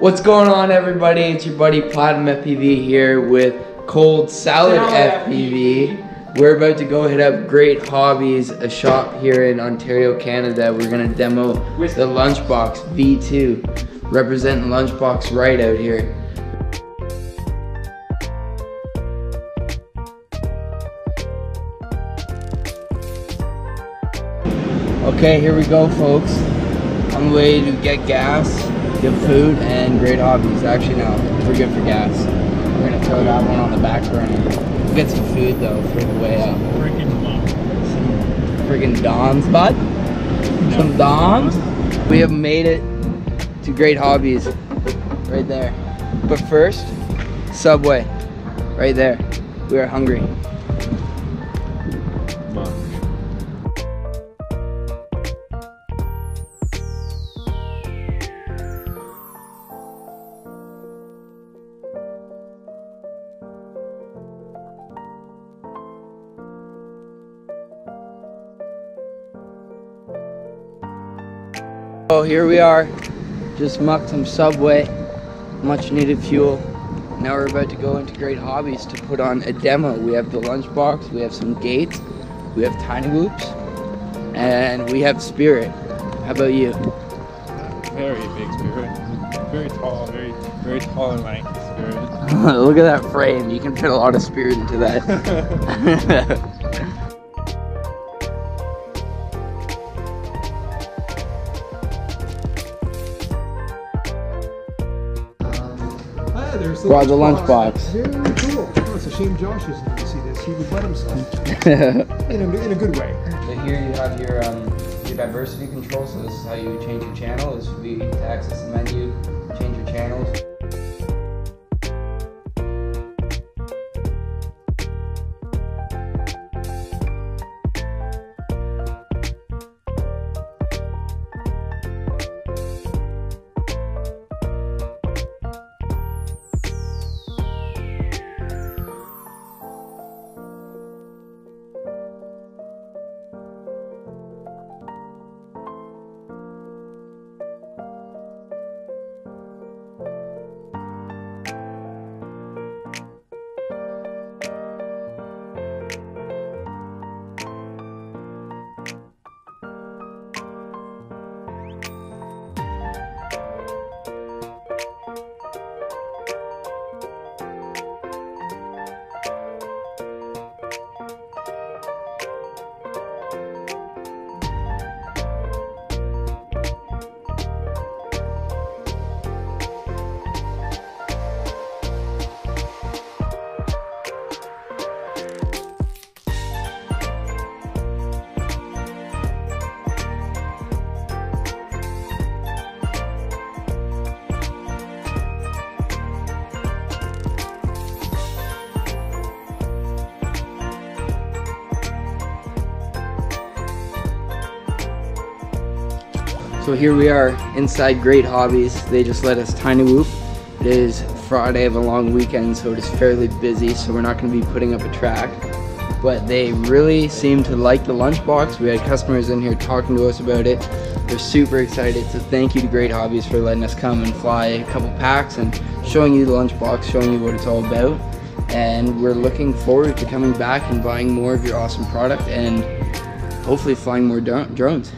What's going on, everybody? It's your buddy Platinum FPV here with Cold Salad FPV. We're about to go hit up Great Hobbies, a shop here in Ontario, Canada. We're gonna demo the DaLunchbox V2, representing Lunchbox right out here. Okay, here we go, folks. On the way to get gas, get food, and Great Hobbies. Actually, no, we're good for gas. We're gonna throw that one on the back burner. We'll get some food though for the way up. Some freaking Dons, bud. Some Dons. We have made it to Great Hobbies, right there. But first, Subway, right there. We are hungry. So here we are, just mucked some Subway, much needed fuel. Now we're about to go into Great Hobbies to put on a demo. We have the Lunchbox, we have some Gates, we have Tiny Whoops, and we have Spirit. How about you? Very big Spirit. Very tall, very tall and lanky Spirit. Look at that frame, you can fit a lot of Spirit into that. Brought the Lunchbox. Very cool. Oh, it's a shame Josh isn't going to see this. He would let himself in a good way. So here you have your diversity control. So this is how you change your channel. This would be to access the menu, change your channels. So here we are inside Great Hobbies. They just let us Tiny Whoop. It is Friday of a long weekend, so it is fairly busy, so we're not going to be putting up a track. But they really seem to like the Lunchbox. We had customers in here talking to us about it. They're super excited, so thank you to Great Hobbies for letting us come and fly a couple packs and showing you the Lunchbox, showing you what it's all about. And we're looking forward to coming back and buying more of your awesome product and hopefully flying more drones.